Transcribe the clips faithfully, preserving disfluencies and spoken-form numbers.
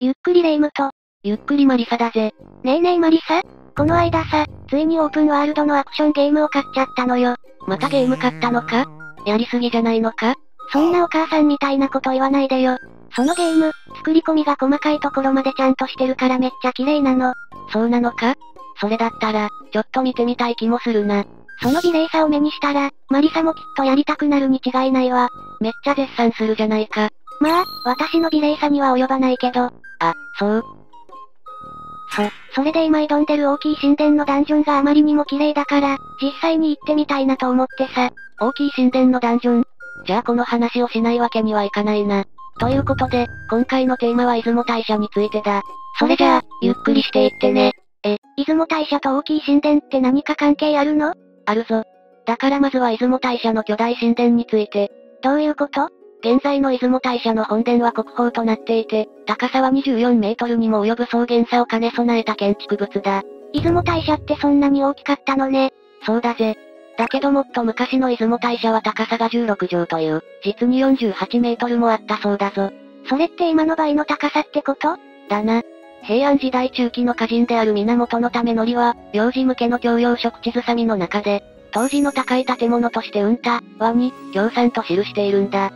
ゆっくりレ夢ムと、ゆっくりマリサだぜ。ねえねえマリサ、この間さ、ついにオープンワールドのアクションゲームを買っちゃったのよ。またゲーム買ったのか？やりすぎじゃないのか？そんなお母さんみたいなこと言わないでよ。そのゲーム、作り込みが細かいところまでちゃんとしてるからめっちゃ綺麗なの。そうなのか？それだったら、ちょっと見てみたい気もするな。その綺麗さを目にしたら、マリサもきっとやりたくなるに違いないわ。めっちゃ絶賛するじゃないか。まあ、私の綺麗さには及ばないけど。あ、そう。そ、それで今挑んでる大きい神殿のダンジョンがあまりにも綺麗だから、実際に行ってみたいなと思ってさ。大きい神殿のダンジョン。じゃあこの話をしないわけにはいかないな。ということで、今回のテーマは出雲大社についてだ。それじゃあ、ゆっくりしていってね。え、出雲大社と大きい神殿って何か関係あるの？あるぞ。だからまずは出雲大社の巨大神殿について。どういうこと？現在の出雲大社の本殿は国宝となっていて、高さはにじゅうよんメートルにも及ぶ草原さを兼ね備えた建築物だ。出雲大社ってそんなに大きかったのね。そうだぜ。だけどもっと昔の出雲大社は高さがじゅうろくじょうという、実によんじゅうはちメートルもあったそうだぞ。それって今の倍の高さってこと？だな。平安時代中期の歌人である源為則は、幼児向けの教養食地図サミの中で、当時の高い建物としてうんた、和に、共産と記しているんだ。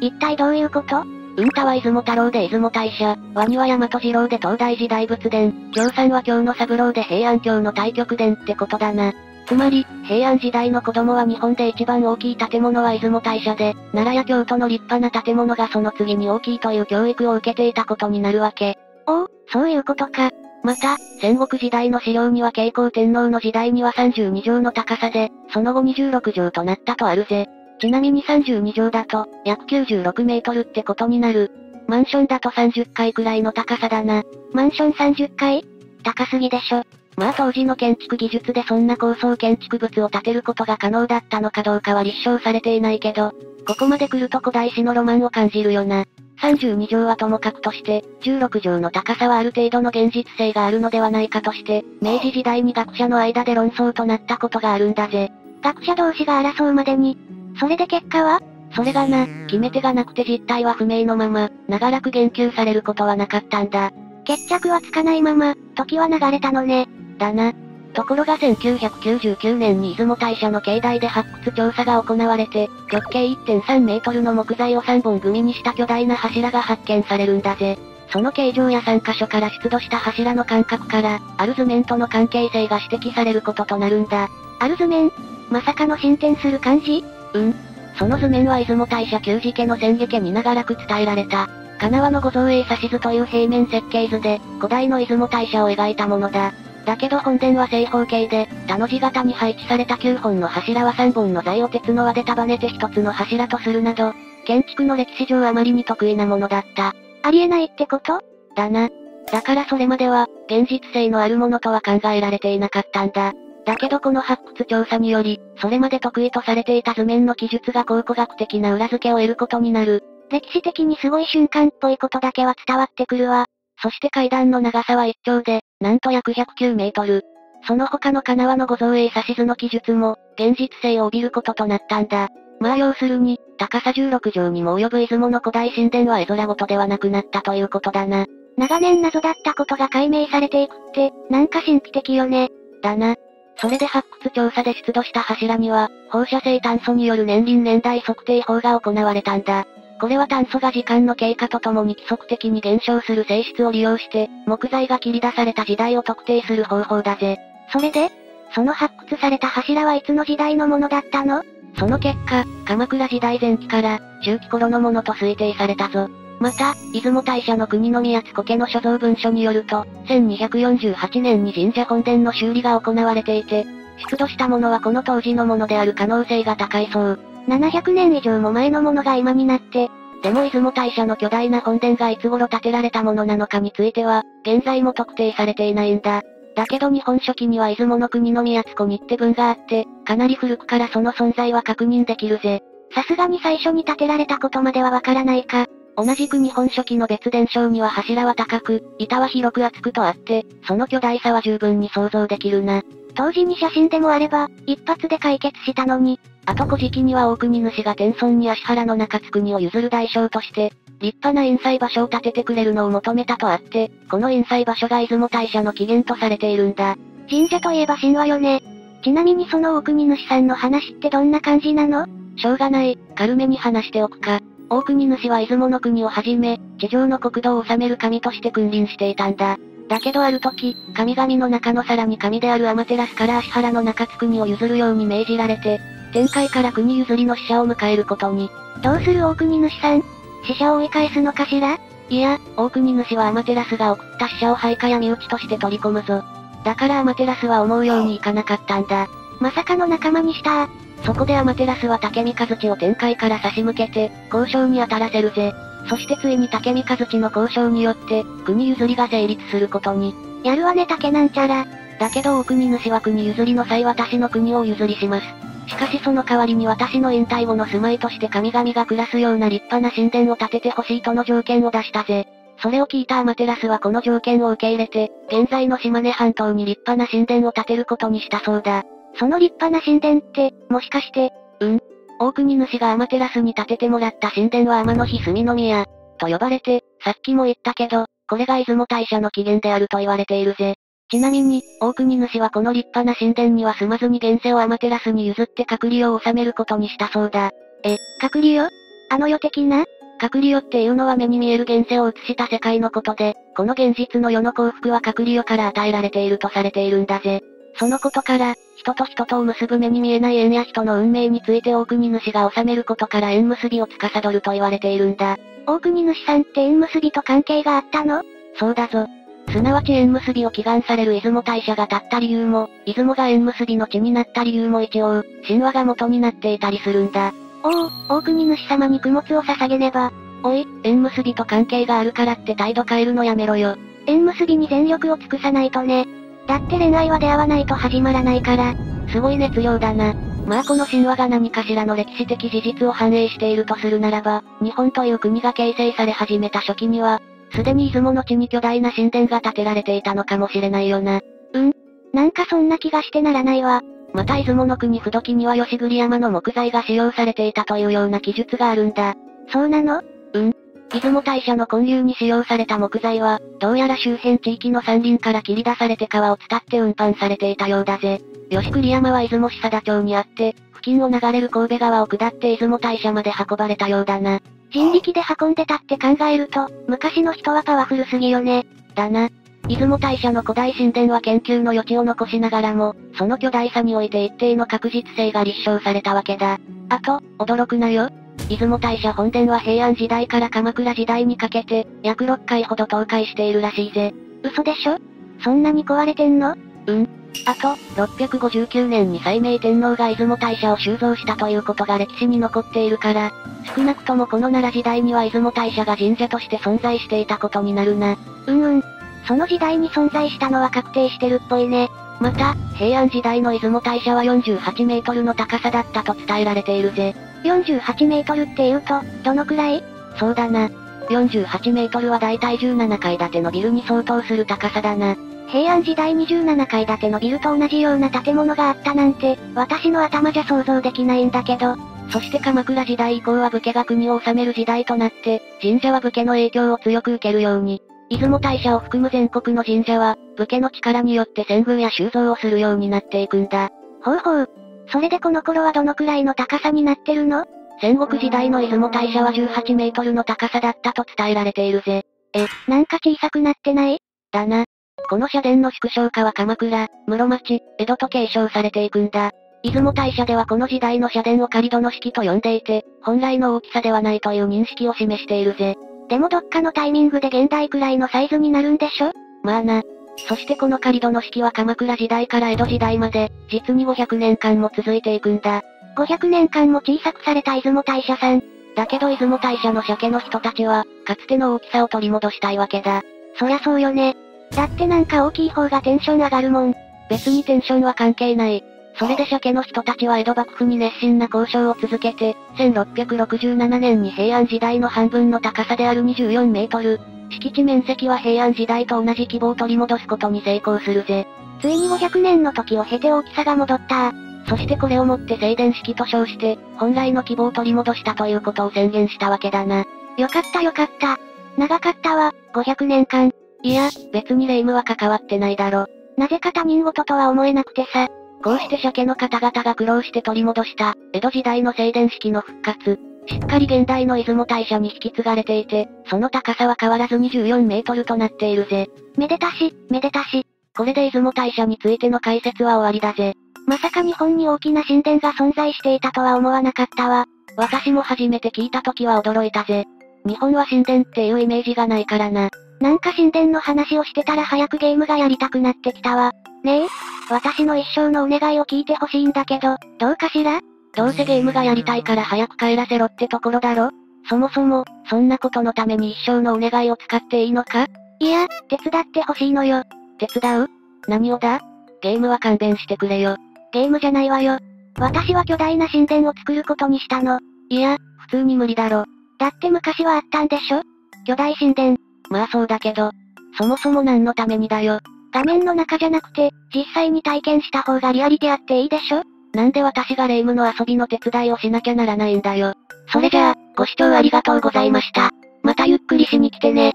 一体どういうこと？うんたは出雲太郎で出雲大社、和には大和次郎で東大寺大仏殿、共産は京の三郎で平安京の大極殿ってことだな。つまり、平安時代の子供は日本で一番大きい建物は出雲大社で、奈良や京都の立派な建物がその次に大きいという教育を受けていたことになるわけ。おお、そういうことか。また、戦国時代の資料には慶光天皇の時代にはさんじゅうにじょうの高さで、その後にじゅうろくじょうとなったとあるぜ。ちなみにさんじゅうにじょうだと、約きゅうじゅうろくメートルってことになる。マンションだとさんじゅっかいくらいの高さだな。マンションさんじゅっかい？高すぎでしょ。まあ当時の建築技術でそんな高層建築物を建てることが可能だったのかどうかは立証されていないけど、ここまで来ると古代史のロマンを感じるよな。さんじゅうにじょうはともかくとして、じゅうろくじょうの高さはある程度の現実性があるのではないかとして、明治時代に学者の間で論争となったことがあるんだぜ。学者同士が争うまでに、それで結果は？それがな、決め手がなくて実態は不明のまま、長らく言及されることはなかったんだ。決着はつかないまま、時は流れたのね。だな。ところがせんきゅうひゃくきゅうじゅうきゅうねんに出雲大社の境内で発掘調査が行われて、直径 いってんさんメートルの木材をさんぼんぐみにした巨大な柱が発見されるんだぜ。その形状やさんかしょから出土した柱の間隔から、アルズメンとの関係性が指摘されることとなるんだ。アルズメン？まさかの進展する感じ？うん。その図面は出雲大社旧寺家の千家家に長らく伝えられた、かなわの御造営指図という平面設計図で、古代の出雲大社を描いたものだ。だけど本殿は正方形で、田の字型に配置されたきゅうほんの柱はさんぼんの材を鉄の輪で束ねてひとつの柱とするなど、建築の歴史上あまりに得意なものだった。ありえないってこと？だな。だからそれまでは、現実性のあるものとは考えられていなかったんだ。だけどこの発掘調査により、それまで得意とされていた図面の記述が考古学的な裏付けを得ることになる。歴史的にすごい瞬間っぽいことだけは伝わってくるわ。そして階段の長さは一丁で、なんと約ひゃくきゅうメートル。その他のかなわの御造営指図の記述も、現実性を帯びることとなったんだ。まあ要するに、高さじゅうろくじょうにも及ぶ出雲の古代神殿は絵空事ではなくなったということだな。長年謎だったことが解明されていくって、なんか神秘的よね。だな。それで発掘調査で出土した柱には、放射性炭素による年輪年代測定法が行われたんだ。これは炭素が時間の経過とともに規則的に減少する性質を利用して、木材が切り出された時代を特定する方法だぜ。それで？その発掘された柱はいつの時代のものだったの？その結果、鎌倉時代前期から、中期頃のものと推定されたぞ。また、出雲大社の国宮津古家の所蔵文書によると、せんにひゃくよんじゅうはちねんに神社本殿の修理が行われていて、出土したものはこの当時のものである可能性が高いそう。ななひゃくねん以上も前のものが今になって、でも出雲大社の巨大な本殿がいつ頃建てられたものなのかについては、現在も特定されていないんだ。だけど日本書紀には出雲の国宮津古にって文があって、かなり古くからその存在は確認できるぜ。さすがに最初に建てられたことまではわからないか。同じく日本書紀の別伝承には柱は高く、板は広く厚くとあって、その巨大さは十分に想像できるな。当時に写真でもあれば、一発で解決したのに、後古事記には大国主が天孫に足原の中津国を譲る代償として、立派な印西場所を建ててくれるのを求めたとあって、この印西場所が出雲大社の起源とされているんだ。神社といえば神話よね。ちなみにその大国主さんの話ってどんな感じなの？しょうがない、軽めに話しておくか。大国主は出雲の国をはじめ、地上の国土を治める神として君臨していたんだ。だけどある時、神々の中のさらに神であるアマテラスから足原の中津国を譲るように命じられて、天界から国譲りの使者を迎えることに。どうする大国主さん？使者を追い返すのかしら？いや、大国主はアマテラスが送った使者を配下や身内として取り込むぞ。だからアマテラスは思うようにいかなかったんだ。まさかの仲間にしたー。そこでアマテラスは竹三日月を天界から差し向けて、交渉に当たらせるぜ。そしてついに竹三日月の交渉によって、国譲りが成立することに。やるわね竹なんちゃら。だけど大国主は国譲りの際私の国をお譲りします。しかしその代わりに私の引退後の住まいとして神々が暮らすような立派な神殿を建ててほしいとの条件を出したぜ。それを聞いたアマテラスはこの条件を受け入れて、現在の島根半島に立派な神殿を建てることにしたそうだ。その立派な神殿って、もしかして、うん。大国主がアマテラスに建ててもらった神殿は天の日住の宮、と呼ばれて、さっきも言ったけど、これが出雲大社の起源であると言われているぜ。ちなみに、大国主はこの立派な神殿には住まずに現世をアマテラスに譲って隔離を収めることにしたそうだ。え、隔離よ？あの世的な？隔離よっていうのは目に見える現世を映した世界のことで、この現実の世の幸福は隔離よから与えられているとされているんだぜ。そのことから、人と人とを結ぶ目に見えない縁や人の運命について大国主が治めることから縁結びを司ると言われているんだ。大国主さんって縁結びと関係があったの？そうだぞ。すなわち縁結びを祈願される出雲大社が立った理由も、出雲が縁結びの地になった理由も一応、神話が元になっていたりするんだ。おお、大国主様に供物を捧げねば。おい、縁結びと関係があるからって態度変えるのやめろよ。縁結びに全力を尽くさないとね。だって恋愛は出会わないと始まらないから、すごい熱量だな。まあこの神話が何かしらの歴史的事実を反映しているとするならば、日本という国が形成され始めた初期には、すでに出雲の地に巨大な神殿が建てられていたのかもしれないよな。うん。なんかそんな気がしてならないわ。また出雲の国不時には吉栗山の木材が使用されていたというような記述があるんだ。そうなの？うん。出雲大社の建立に使用された木材は、どうやら周辺地域の山林から切り出されて川を伝って運搬されていたようだぜ。吉栗山は出雲市佐田町にあって、付近を流れる神戸川を下って出雲大社まで運ばれたようだな。人力で運んでたって考えると、昔の人はパワフルすぎよね。だな。出雲大社の古代神殿は研究の余地を残しながらも、その巨大さにおいて一定の確実性が立証されたわけだ。あと、驚くなよ。出雲大社本殿は平安時代から鎌倉時代にかけて、約ろっかいほど倒壊しているらしいぜ。嘘でしょ？そんなに壊れてんの？うん。あと、ろっぴゃくごじゅうきゅうねんに斉明天皇が出雲大社を修造したということが歴史に残っているから、少なくともこの奈良時代には出雲大社が神社として存在していたことになるな。うんうん。その時代に存在したのは確定してるっぽいね。また、平安時代の出雲大社はよんじゅうはちメートルの高さだったと伝えられているぜ。よんじゅうはちメートルって言うと、どのくらい？そうだな。よんじゅうはちメートルはだいたいじゅうななかい建てのビルに相当する高さだな。平安時代にじゅうななかい建てのビルと同じような建物があったなんて、私の頭じゃ想像できないんだけど。そして鎌倉時代以降は武家が国を治める時代となって、神社は武家の影響を強く受けるように。出雲大社を含む全国の神社は、武家の力によって遷宮や修造をするようになっていくんだ。ほうほう。それでこの頃はどのくらいの高さになってるの？戦国時代の出雲大社はじゅうはちメートルの高さだったと伝えられているぜ。え、なんか小さくなってない？だな。この社殿の縮小化は鎌倉、室町、江戸と継承されていくんだ。出雲大社ではこの時代の社殿を仮殿式と呼んでいて、本来の大きさではないという認識を示しているぜ。でもどっかのタイミングで現代くらいのサイズになるんでしょ？まあな。そしてこの仮戸の式は鎌倉時代から江戸時代まで、実にごひゃくねんかんも続いていくんだ。ごひゃくねんかんも小さくされた出雲大社さん。だけど出雲大社の社家の人たちは、かつての大きさを取り戻したいわけだ。そりゃそうよね。だってなんか大きい方がテンション上がるもん。別にテンションは関係ない。それで社家の人たちは江戸幕府に熱心な交渉を続けて、せんろっぴゃくろくじゅうななねんに平安時代の半分の高さであるにじゅうよんメートル、敷地面積は平安時代と同じ規模を取り戻すことに成功するぜ。ついにごひゃくねんの時を経て大きさが戻った。そしてこれをもって正殿式と称して、本来の希望を取り戻したということを宣言したわけだな。よかったよかった。長かったわ、ごひゃくねんかん。いや、別に霊夢は関わってないだろ。なぜか他人事とは思えなくてさ。こうして鮭の方々が苦労して取り戻した、江戸時代の正殿式の復活。しっかり現代の出雲大社に引き継がれていて、その高さは変わらずにじゅうよんメートルとなっているぜ。めでたし、めでたし。これで出雲大社についての解説は終わりだぜ。まさか日本に大きな神殿が存在していたとは思わなかったわ。私も初めて聞いた時は驚いたぜ。日本は神殿っていうイメージがないからな。なんか神殿の話をしてたら早くゲームがやりたくなってきたわ。ねえ、私の一生のお願いを聞いてほしいんだけど、どうかしら？どうせゲームがやりたいから早く帰らせろってところだろ？そもそも、そんなことのために一生のお願いを使っていいのか？いや、手伝ってほしいのよ。手伝う？何をだ？ゲームは勘弁してくれよ。ゲームじゃないわよ。私は巨大な神殿を作ることにしたの。いや、普通に無理だろ。だって昔はあったんでしょ？巨大神殿。まあそうだけど、そもそも何のためにだよ。画面の中じゃなくて、実際に体験した方がリアリティあっていいでしょ？なんで私が霊夢の遊びの手伝いをしなきゃならないんだよ。それじゃあ、ご視聴ありがとうございました。またゆっくりしに来てね。